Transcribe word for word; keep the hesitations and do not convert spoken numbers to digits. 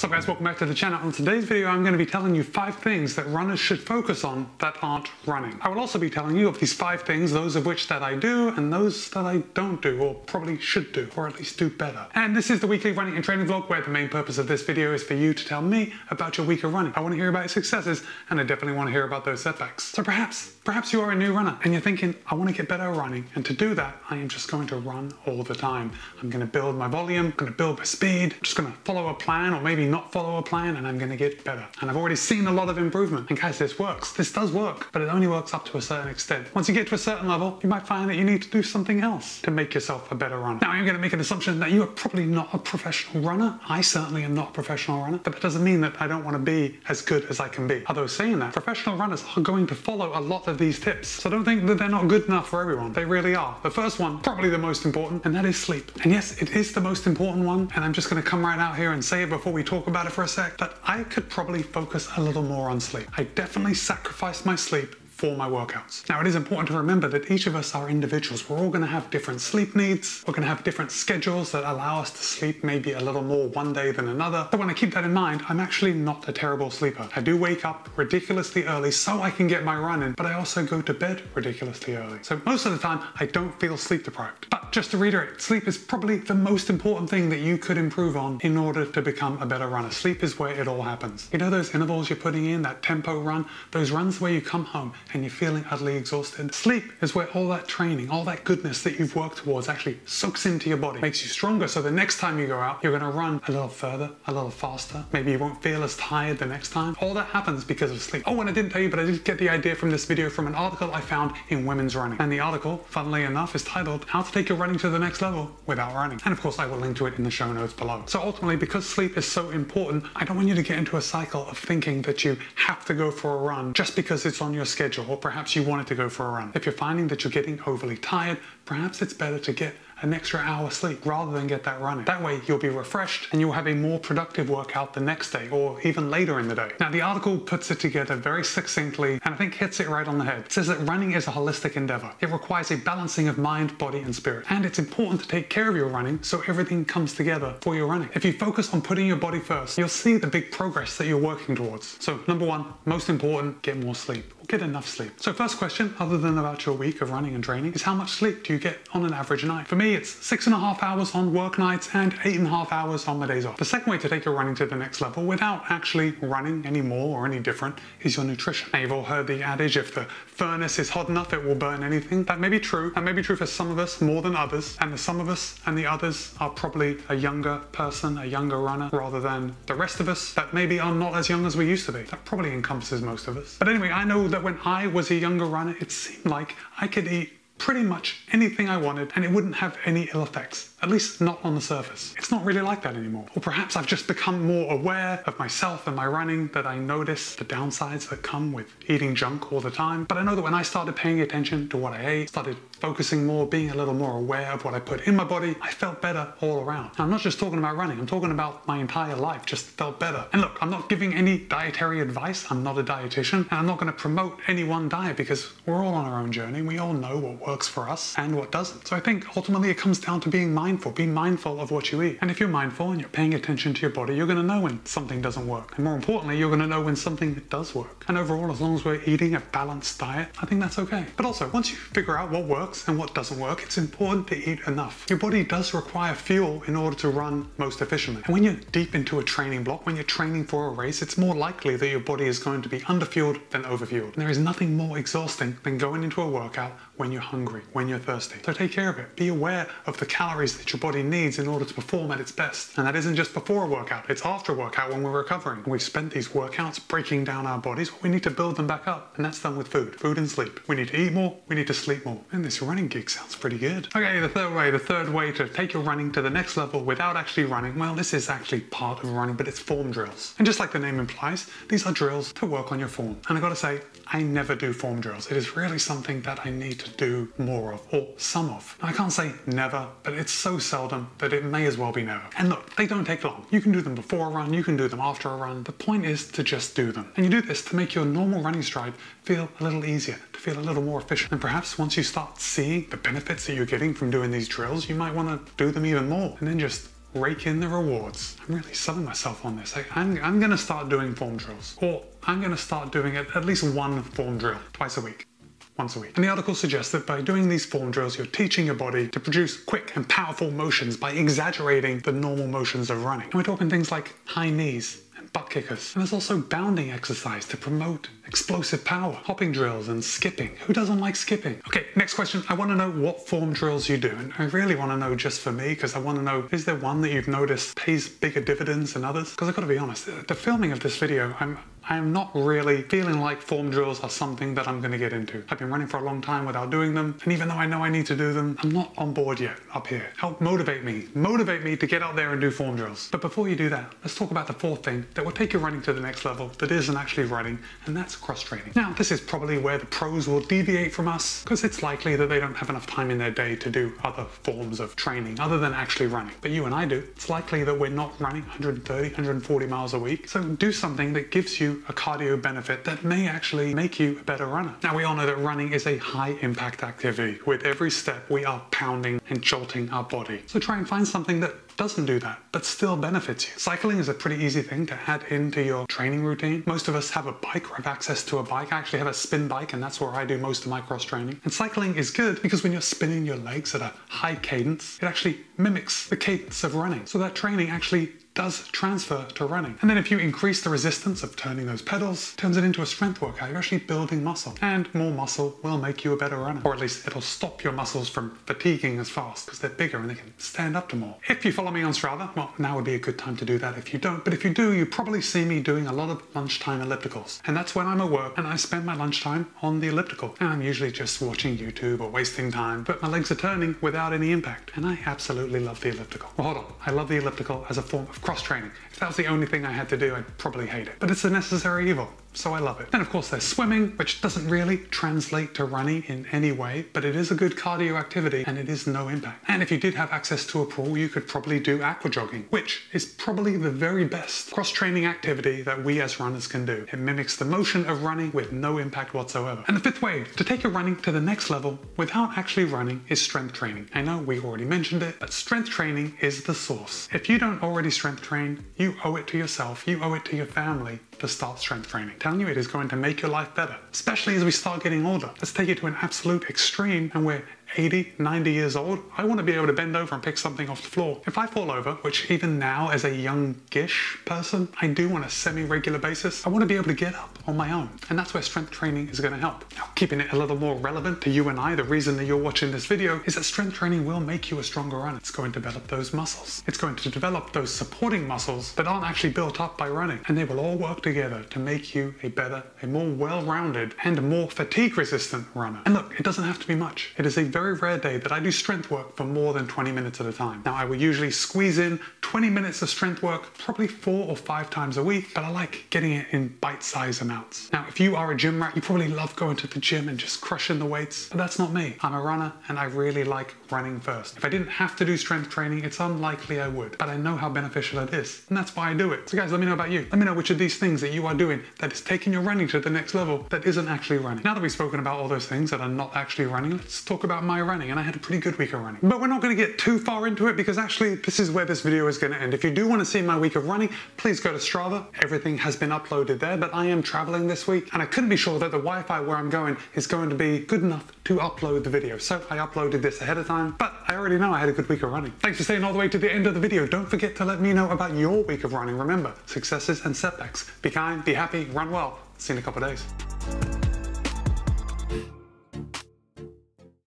What's up guys, welcome back to the channel. On today's video I'm going to be telling you five things that runners should focus on that aren't running. I will also be telling you of these five things, those of which that I do and those that I don't do, or probably should do, or at least do better. And this is the weekly running and training vlog where the main purpose of this video is for you to tell me about your week of running. I want to hear about your successes and I definitely want to hear about those setbacks. So perhaps, perhaps you are a new runner and you're thinking, I want to get better at running, and to do that I am just going to run all the time. I'm going to build my volume, I'm going to build my speed, I'm just going to follow a plan, or maybe not follow a plan, and I'm gonna get better. And I've already seen a lot of improvement. And guys, this works. This does work, but it only works up to a certain extent. Once you get to a certain level, you might find that you need to do something else to make yourself a better runner. Now, I'm gonna make an assumption that you are probably not a professional runner. I certainly am not a professional runner, but that doesn't mean that I don't wanna be as good as I can be. Although saying that, professional runners are going to follow a lot of these tips. So don't think that they're not good enough for everyone. They really are. The first one, probably the most important, and that is sleep. And yes, it is the most important one, and I'm just gonna come right out here and say it before we talk about it for a sec, that I could probably focus a little more on sleep. I definitely sacrificed my sleep for my workouts. Now, it is important to remember that each of us are individuals. We're all gonna have different sleep needs. We're gonna have different schedules that allow us to sleep maybe a little more one day than another. So when I keep that in mind, I'm actually not a terrible sleeper. I do wake up ridiculously early so I can get my run in, but I also go to bed ridiculously early. So most of the time, I don't feel sleep deprived. But just to reiterate, sleep is probably the most important thing that you could improve on in order to become a better runner. Sleep is where it all happens. You know those intervals you're putting in, that tempo run, those runs where you come home and you're feeling utterly exhausted. Sleep is where all that training, all that goodness that you've worked towards actually soaks into your body, makes you stronger, so the next time you go out, you're gonna run a little further, a little faster. Maybe you won't feel as tired the next time. All that happens because of sleep. Oh, and I didn't tell you, but I did get the idea from this video from an article I found in Women's Running. And the article, funnily enough, is titled, How to Take Your Running to the Next Level Without Running. And of course, I will link to it in the show notes below. So ultimately, because sleep is so important, I don't want you to get into a cycle of thinking that you have to go for a run just because it's on your schedule, or perhaps you wanted to go for a run. If you're finding that you're getting overly tired, perhaps it's better to get an extra hour sleep rather than get that running. That way you'll be refreshed and you'll have a more productive workout the next day or even later in the day. Now the article puts it together very succinctly and I think hits it right on the head. It says that running is a holistic endeavor. It requires a balancing of mind, body and spirit. And it's important to take care of your running so everything comes together for your running. If you focus on putting your body first, you'll see the big progress that you're working towards. So number one, most important, get more sleep. Get enough sleep. So first question, other than about your week of running and training, is how much sleep do you get on an average night? For me, it's six and a half hours on work nights and eight and a half hours on my days off. The second way to take your running to the next level without actually running any more or any different is your nutrition. Now you've all heard the adage, if the furnace is hot enough, it will burn anything. That may be true. That may be true for some of us more than others. And the some of us and the others are probably a younger person, a younger runner, rather than the rest of us that maybe are not as young as we used to be. That probably encompasses most of us. But anyway, I know that when I was a younger runner, it seemed like I could eat pretty much anything I wanted and it wouldn't have any ill effects, at least not on the surface. It's not really like that anymore. Or perhaps I've just become more aware of myself and my running, that I notice the downsides that come with eating junk all the time. But I know that when I started paying attention to what I ate, started focusing more, being a little more aware of what I put in my body, I felt better all around. And I'm not just talking about running, I'm talking about my entire life, just felt better. And look, I'm not giving any dietary advice, I'm not a dietitian, and I'm not gonna promote any one diet because we're all on our own journey, we all know what works works for us and what doesn't. So I think ultimately it comes down to being mindful. Be mindful of what you eat. And if you're mindful and you're paying attention to your body, you're gonna know when something doesn't work. And more importantly, you're gonna know when something does work. And overall, as long as we're eating a balanced diet, I think that's okay. But also, once you figure out what works and what doesn't work, it's important to eat enough. Your body does require fuel in order to run most efficiently. And when you're deep into a training block, when you're training for a race, it's more likely that your body is going to be underfueled than overfueled. And there is nothing more exhausting than going into a workout when you're hungry. Hungry, when you're thirsty. So take care of it. Be aware of the calories that your body needs in order to perform at its best. And that isn't just before a workout, it's after a workout when we're recovering. We've spent these workouts breaking down our bodies, we need to build them back up. And that's done with food, food and sleep. We need to eat more, we need to sleep more. And this running gig sounds pretty good. Okay, the third way, the third way to take your running to the next level without actually running, well, this is actually part of running, but it's form drills. And just like the name implies, these are drills to work on your form. And I gotta say, I never do form drills. It is really something that I need to do more of, or some of. Now, I can't say never, but it's so seldom that it may as well be never. And look, they don't take long. You can do them before a run, you can do them after a run. The point is to just do them. And you do this to make your normal running stride feel a little easier, to feel a little more efficient. And perhaps once you start seeing the benefits that you're getting from doing these drills, you might want to do them even more, and then just rake in the rewards. I'm really selling myself on this. I, I'm, I'm gonna start doing form drills, or I'm gonna start doing at, at least one form drill twice a week, once a week. And the article suggests that by doing these form drills, you're teaching your body to produce quick and powerful motions by exaggerating the normal motions of running. And we're talking things like high knees, butt kickers. And there's also bounding exercise to promote explosive power, hopping drills and skipping. Who doesn't like skipping? Okay, next question. I want to know what form drills you do. And I really want to know just for me, because I want to know, is there one that you've noticed pays bigger dividends than others? Because I've got to be honest, the filming of this video, I'm I'm not really feeling like form drills are something that I'm going to get into. I've been running for a long time without doing them, and even though I know I need to do them, I'm not on board yet up here. Help motivate me. Motivate me to get out there and do form drills. But before you do that, let's talk about the fourth thing that will take your running to the next level that isn't actually running, and that's cross-training. Now, this is probably where the pros will deviate from us, because it's likely that they don't have enough time in their day to do other forms of training other than actually running. But you and I do. It's likely that we're not running one hundred thirty, one hundred forty miles a week. So do something that gives you a cardio benefit that may actually make you a better runner. Now, we all know that running is a high impact activity. With every step, we are pounding and jolting our body. So try and find something that doesn't do that, but still benefits you. Cycling is a pretty easy thing to add into your training routine. Most of us have a bike or have access to a bike. I actually have a spin bike, and that's where I do most of my cross training. And cycling is good because when you're spinning your legs at a high cadence, it actually mimics the cadence of running. So that training actually does transfer to running. And then if you increase the resistance of turning those pedals, turns it into a strength workout. You're actually building muscle, and more muscle will make you a better runner, or at least it'll stop your muscles from fatiguing as fast because they're bigger and they can stand up to more. If you follow me on Strava, well, now would be a good time to do that if you don't, but if you do, you probably see me doing a lot of lunchtime ellipticals, and that's when I'm at work and I spend my lunchtime on the elliptical, and I'm usually just watching YouTube or wasting time, but my legs are turning without any impact, and I absolutely love the elliptical. Well, hold on, I love the elliptical as a form of cross-training. If that was the only thing I had to do, I'd probably hate it, but it's a necessary evil, so I love it. Then of course there's swimming, which doesn't really translate to running in any way, but it is a good cardio activity and it is no impact. And if you did have access to a pool, you could probably do aqua jogging, which is probably the very best cross-training activity that we as runners can do. It mimics the motion of running with no impact whatsoever. And the fifth way to take your running to the next level without actually running is strength training. I know we already mentioned it, but strength training is the source. If you don't already strength train, you owe it to yourself, you owe it to your family to start strength training. I'm telling you, it is going to make your life better, especially as we start getting older. Let's take it to an absolute extreme and we're eighty, ninety years old. I want to be able to bend over and pick something off the floor. If I fall over, which even now as a youngish person, I do on a semi-regular basis, I want to be able to get up on my own. And that's where strength training is going to help. Now, keeping it a little more relevant to you and I, the reason that you're watching this video is that strength training will make you a stronger runner. It's going to develop those muscles. It's going to develop those supporting muscles that aren't actually built up by running. And they will all work together to make you a better, a more well-rounded and more fatigue-resistant runner. And look, it doesn't have to be much. It is a very rare day that I do strength work for more than twenty minutes at a time. Now, I will usually squeeze in twenty minutes of strength work probably four or five times a week, but I like getting it in bite-sized amounts. Now, if you are a gym rat, you probably love going to the gym and just crushing the weights, but that's not me. I'm a runner and I really like running first. If I didn't have to do strength training, it's unlikely I would, but I know how beneficial it is, and that's why I do it. So guys, let me know about you. Let me know which of these things that you are doing that is taking your running to the next level that isn't actually running. Now that we've spoken about all those things that are not actually running, let's talk about my running, and I had a pretty good week of running. But we're not going to get too far into it because actually this is where this video is going to end. If you do want to see my week of running, please go to Strava. Everything has been uploaded there, but I am traveling this week and I couldn't be sure that the Wi-Fi where I'm going is going to be good enough to upload the video. So I uploaded this ahead of time, but I already know I had a good week of running. Thanks for staying all the way to the end of the video. Don't forget to let me know about your week of running. Remember, successes and setbacks. Be kind, be happy, run well. See you in a couple of days.